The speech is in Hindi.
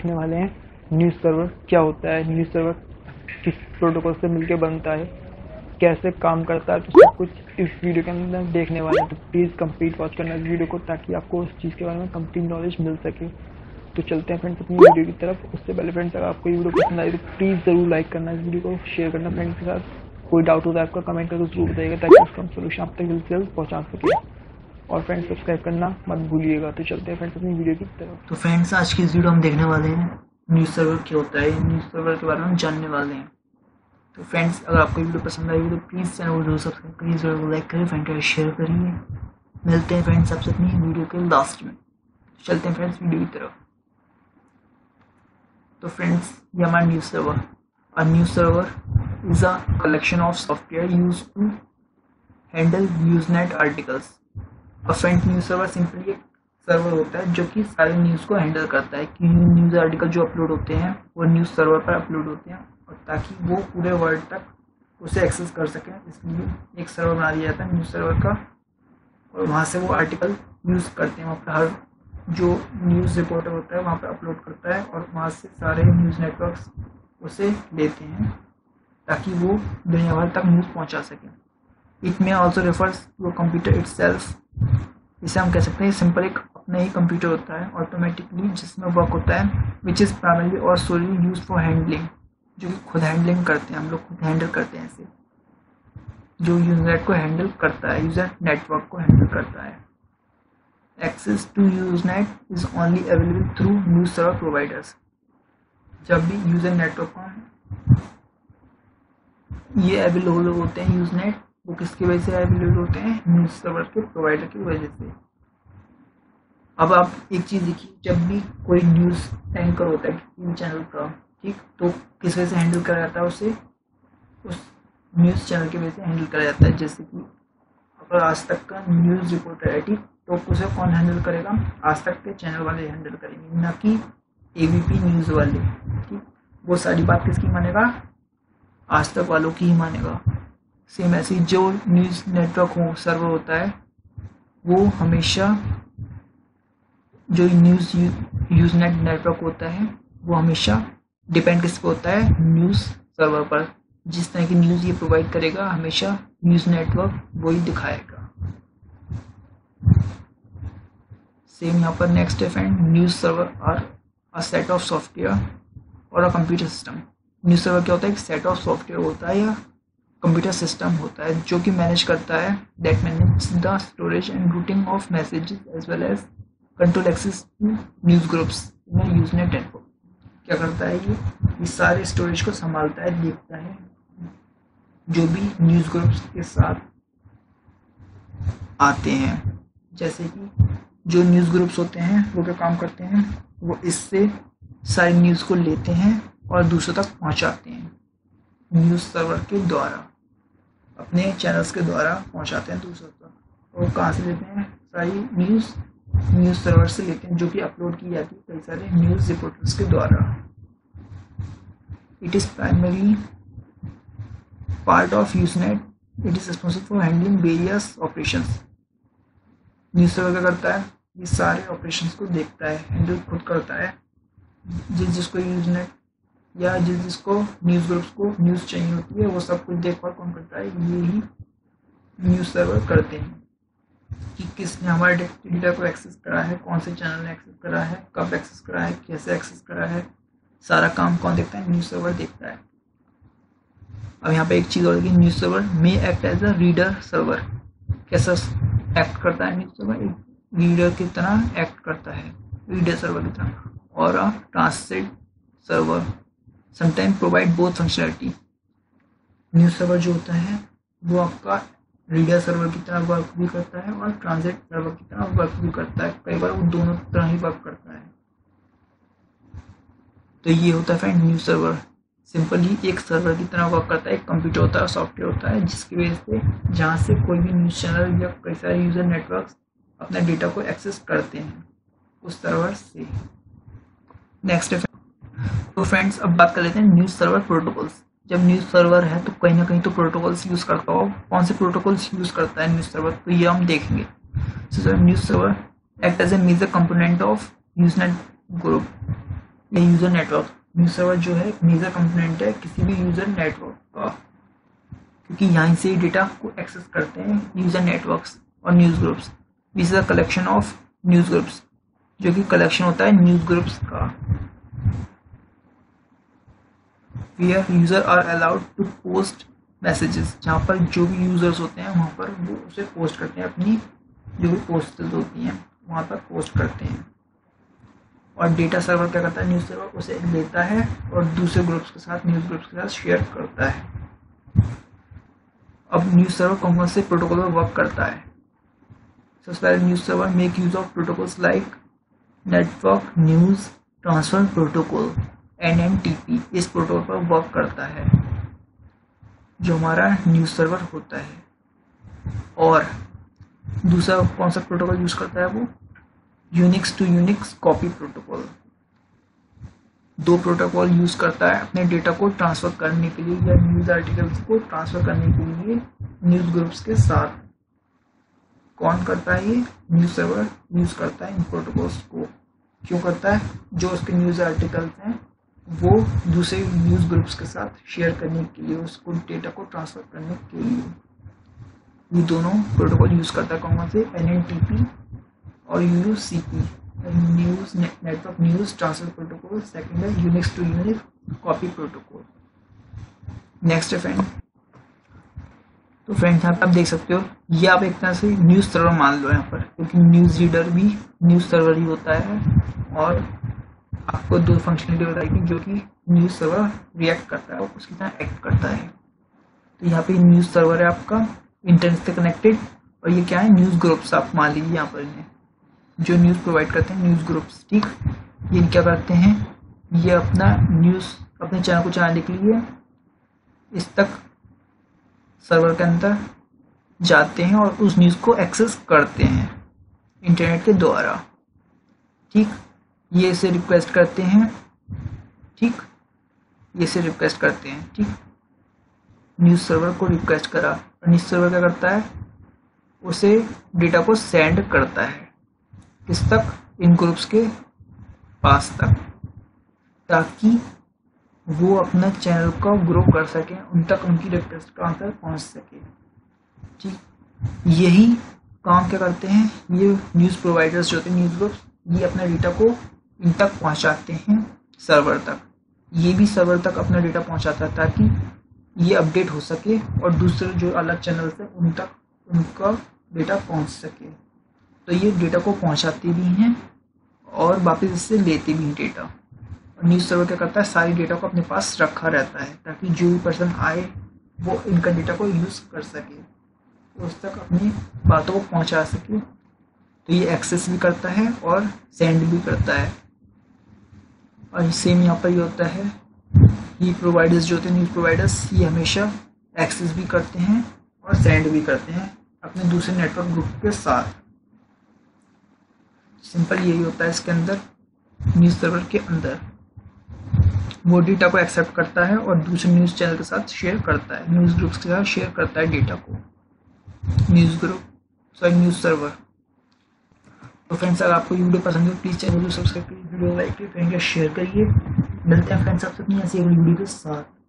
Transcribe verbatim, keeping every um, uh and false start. देखने वाले हैं न्यूज़ सर्वर क्या होता है, न्यूज़ सर्वर किस प्रोटोकॉल से मिलकर बनता है, कैसे काम करता है, तो सब कुछ इस वीडियो के अंदर देखने वाले हैं। तो प्लीज़ कंप्लीट वॉच करना इस वीडियो को ताकि आपको उस चीज़ के बारे में कंप्लीट नॉलेज मिल सके। तो चलते हैं फ्रेंड्स अपनी वीडियो की तरफ। उससे पहले फ्रेंड्स अगर आपको ये वीडियो पसंद आए तो प्लीज़ ज़रूर लाइक करना, इस वीडियो को शेयर करना फ्रेंड्स के साथ। कोई डाउट होता है आपका कमेंट करके जरूर बताइएगा ताकि उसका हम सोल्यूशन आप तक जल्द से जल्द पहुँचा सके, और फ्रेंड्स सब्सक्राइब करना मत भूलिएगा। तो चलते हैं फ्रेंड्स अपनी वीडियो की तरफ। तो फ्रेंड्स आज की इस वीडियो हम देखने वाले हैं न्यूज़ सर्वर क्या होता है, न्यूज़ सर्वर के बारे में जानने वाले हैं। तो फ्रेंड्स अगर आपको वीडियो पसंद आएगी तो प्लीज़ चैनल को जरूर सब्सक्राइब करिए, जरूर लाइक करें फ्रेंड और शेयर करिए। मिलते हैं फ्रेंड्स आपसे अपनी वीडियो के लास्ट में। चलते हैं फ्रेंड्स वीडियो की तरफ। तो फ्रेंड्स ये हमारा न्यूज़ सर्वर, और news server is a collection of software use to handle Usenet articles. और फ्रेंड्स न्यूज़ सर्वर सिंपली एक सर्वर होता है जो कि सारे न्यूज़ को हैंडल करता है कि न्यूज़ आर्टिकल जो अपलोड होते हैं वो न्यूज़ सर्वर पर अपलोड होते हैं, और ताकि वो पूरे वर्ल्ड तक उसे एक्सेस कर सकें इसलिए एक सर्वर बना दिया जाता है न्यूज़ सर्वर का, और वहाँ से वो आर्टिकल न्यूज़ करते हैं। वहाँ पर हर जो न्यूज़ रिपोर्टर होता है वहाँ पर अपलोड करता है, और वहाँ से सारे न्यूज़ नेटवर्क्स उसे लेते हैं ताकि वो दुनिया भर तक न्यूज़ पहुँचा सकें। It may also refers to computer itself, इसे हम कह सकते हैं सिंपल एक अपना ही कंप्यूटर होता है ऑटोमेटिकली जिसमें वर्क होता है विच इज़ प्राइमरली और सोलली यूज फॉर हैंडलिंग, जो कि खुद हैंडलिंग करते हैं, हम लोग खुद हैंडल करते हैं इसे, जो यूजनेट को हैंडल करता है, यूजर नेटवर्क को हैंडल करता है। Access to usenet is only available through news server providers. जब भी यूजर नेटवर्क को ये अवेलेबल होते हैं यूजनेट, वो किसकी वजह से अवेलेबल होते हैं, न्यूज़ सर्वर के प्रोवाइडर की वजह से। अब आप एक चीज़ देखिए, जब भी कोई न्यूज़ एंकर होता है किसी चैनल का, ठीक, तो किस वजह से हैंडल करा जाता है उसे, उस न्यूज़ चैनल की वजह से हैंडल करा जाता है। जैसे कि अगर आज तक का न्यूज़ रिपोर्टर है, ठीक, तो उसे कौन हैंडल करेगा, आज तक के चैनल वाले हैंडल करेंगे, ना कि ए बी पी न्यूज़ वाले, ठीक। वो सारी बात किसकी मानेगा, आज तक वालों की ही मानेगा। सेम ऐसी जो न्यूज़ नेटवर्क हो सर्वर होता है वो हमेशा जो न्यूज़ यूजनेट नेटवर्क होता है वो हमेशा डिपेंड किस पे होता है, न्यूज़ सर्वर पर। जिस तरह की न्यूज़ ये प्रोवाइड करेगा हमेशा न्यूज़ नेटवर्क वो ही दिखाएगा। सेम यहाँ पर नेक्स्ट है friend, news server are a set of software और a computer system. News server क्या होता है, एक सेट ऑफ सॉफ्टवेयर होता है या कंप्यूटर सिस्टम होता है जो कि मैनेज करता है, that manage the storage and routing of messages as well as control access to news groups in Usenet network. क्या करता है ये ये सारे स्टोरेज को संभालता है, देखता है जो भी न्यूज़ ग्रुप्स के साथ आते हैं। जैसे कि जो न्यूज़ ग्रुप्स होते हैं वो क्या काम करते हैं, वो इससे सारी न्यूज़ को लेते हैं और दूसरों तक पहुँचाते हैं न्यूज़ सर्वर के द्वारा, अपने चैनल्स के द्वारा पहुंचाते हैं दूसरों तक। और कहाँ से लेते हैं, सारी न्यूज़ न्यूज़ सर्वर से लेते हैं जो कि अपलोड की जाती है कई सारे न्यूज़ रिपोर्टर्स के द्वारा। It is primary part of Usenet, it is responsible for handling various operations. News server क्या करता है, ये सारे ऑपरेशंस को देखता है, हैंडल खुद करता है। जिस जिसको यूजनेट या जिस जिसको न्यूज़ ग्रुप्स को न्यूज़ चाहिए होती है वो सब कुछ देखभाल कौन करता है, ये ही न्यूज़ सर्वर करते हैं कि किसने हमारे डेटा को एक्सेस करा है, कौन से चैनल ने एक्सेस करा है, कब एक्सेस करा है, कैसे एक्सेस करा है, सारा काम कौन देखता है, न्यूज़ सर्वर देखता है। अब यहाँ पे एक चीज़ और, news server may act as a reader server. कैसा एक्ट करता है न्यूज़ सर्वर, एक रीडर की तरह एक्ट करता है, रीडर सर्वर की तरह, और a translate server sometime provide both functionality. News server जो होता है वो आपका रीडर सर्वर की तरह वर्क भी करता है और ट्रांसलेट सर्वर की तरह वर्क भी करता है, कई बार वो दोनों तरह ही वर्क करता है। तो ये होता है फ्रेंड न्यूज़ सर्वर, सिंपली एक सर्वर की तरह वर्क करता है, एक कंप्यूटर होता है, सॉफ्टवेयर होता है, जिसकी वजह से जहाँ से कोई भी न्यूज़ चैनल या कई सारे यूज़र नेटवर्क अपना डेटा को एक्सेस करते हैं उस सर्वर से। नेक्स्ट है, तो फ्रेंड्स अब बात कर लेते हैं न्यूज़ सर्वर प्रोटोकॉल्स। जब न्यूज़ सर्वर है तो कहीं ना कहीं तो प्रोटोकॉल्स यूज़ करता हो, कौन से प्रोटोकॉल्स यूज़ करता है न्यूज़ सर्वर, तो ये हम देखेंगे। So news server act as a major component of Usenet group. नहीं, यूजर नेटवर्क न्यूज सर्वर जो है एक मेजर कंपोनेंट है किसी भी यूजर नेटवर्क का, क्योंकि यहाँ से ही डेटा को एक्सेस करते हैं यूजर नेटवर्क्स और news groups. This is a collection of news groups, जो कि कलेक्शन होता है न्यूज ग्रुप्स का। Where user are allowed to post messages, जहाँ पर जो भी यूजर्स होते हैं वहाँ पर वो उसे पोस्ट करते हैं, अपनी जो भी पोस्टल्स होती हैं वहाँ पर पोस्ट करते हैं। और डेटा सर्वर क्या करता है, न्यूज़ सर्वर उसे लेता है और दूसरे ग्रुप्स के साथ न्यूज़ ग्रुप्स के साथ शेयर करता है। अब न्यूज़ सर्वर कौन कौन से प्रोटोकॉल पर वर्क करता है? सबसे पहले news server make use of protocols like network news transfer protocol N N T P, इस प्रोटोकॉल पर वर्क करता है जो हमारा न्यूज़ सर्वर होता है। और दूसरा कौन सा प्रोटोकॉल यूज़ करता है, वो Unix to Unix copy protocol. दो प्रोटोकॉल यूज़ करता है अपने डेटा को ट्रांसफ़र करने के लिए या न्यूज़ आर्टिकल्स को ट्रांसफ़र करने के लिए न्यूज़ ग्रुप्स के साथ। कौन करता है ये? न्यूज़ सर्वर यूज़ करता है इन प्रोटोकॉल्स को। क्यों करता है? जो उसके न्यूज़ आर्टिकल्स हैं वो दूसरे न्यूज़ ग्रुप्स के साथ शेयर करने के लिए, उसको डेटा को ट्रांसफ़र करने के लिए। ये दोनों प्रोटोकॉल यूज़ करता है कौन से? एन एन टी पी और U U C P, news network news transfer protocol. Second है Unix to Unix copy protocol. Next है फ्रेंड, तो फ्रेंड्स यहाँ पर आप देख सकते हो, ये आप एक तरह से न्यूज़ सर्वर मान लो यहाँ पर, क्योंकि न्यूज़ रीडर भी न्यूज़ सर्वर ही होता है। और आपको दो फंक्शनलिटी बताएगी जो कि न्यूज़ सर्वर रिएक्ट करता है और उसकी तरह एक्ट करता है। तो यहाँ पे न्यूज़ सर्वर है आपका इंटरनेट से कनेक्टेड, और ये क्या है? न्यूज़ ग्रुप्स आप मान लीजिए यहाँ पर, जो न्यूज़ प्रोवाइड करते हैं न्यूज़ ग्रुप्स। ठीक, ये क्या करते हैं? ये अपना न्यूज़ अपने चैनल को चलाने के लिए इस तक सर्वर के अंदर जाते हैं और उस न्यूज़ को एक्सेस करते हैं इंटरनेट के द्वारा। ठीक, ये इसे रिक्वेस्ट करते हैं, ठीक, ये इसे रिक्वेस्ट करते हैं। ठीक, न्यूज़ सर्वर को रिक्वेस्ट करा और न्यूज़ सर्वर क्या करता है? उसे डेटा को सेंड करता है इस तक, इन ग्रुप्स के पास तक, ताकि वो अपना चैनल का ग्रो कर सकें, उन तक उनकी रिक्वेस्ट का आंसर पहुंच सके। ठीक, यही काम क्या करते हैं ये न्यूज़ प्रोवाइडर्स जो होते हैं न्यूज़ ग्रुप्स, ये अपना डेटा को इन तक पहुंचाते हैं सर्वर तक। ये भी सर्वर तक अपना डेटा पहुंचाता है ताकि ये अपडेट हो सके और दूसरे जो अलग चैनल्स हैं उन तक उनका डेटा पहुंच सके। तो ये डेटा को पहुंचाते भी हैं और वापस इससे लेते भी हैं डेटा। और न्यूज़ सर्वर क्या करता है? सारी डेटा को अपने पास रखा रहता है ताकि जो भी पर्सन आए वो इनका डेटा को यूज़ कर सके, उस तक अपनी बातों को पहुंचा सके। तो ये एक्सेस भी करता है और सेंड भी करता है। और सेम यहाँ पर ये होता है, ये प्रोवाइडर्स जो होते हैं न्यूज़ प्रोवाइडर्स, ये हमेशा एक्सेस भी करते हैं और सेंड भी करते हैं अपने दूसरे नेटवर्क ग्रुप के साथ। सिंपल यही होता है इसके अंदर, न्यूज़ सर्वर के अंदर वो डेटा को एक्सेप्ट करता है और दूसरे न्यूज़ चैनल के साथ शेयर करता है, न्यूज़ ग्रुप्स के साथ शेयर करता है डेटा को, news group sorry news server. तो फ्रेंड्स अगर आपको ये वीडियो पसंद हो प्लीज़ चैनल को सब्सक्राइब करिए, वीडियो लाइक करिए, फ्रेंड शेयर करिए। मिलते हैं फ्रेंड्स आपसे अपनी ऐसी एक वीडियो के साथ।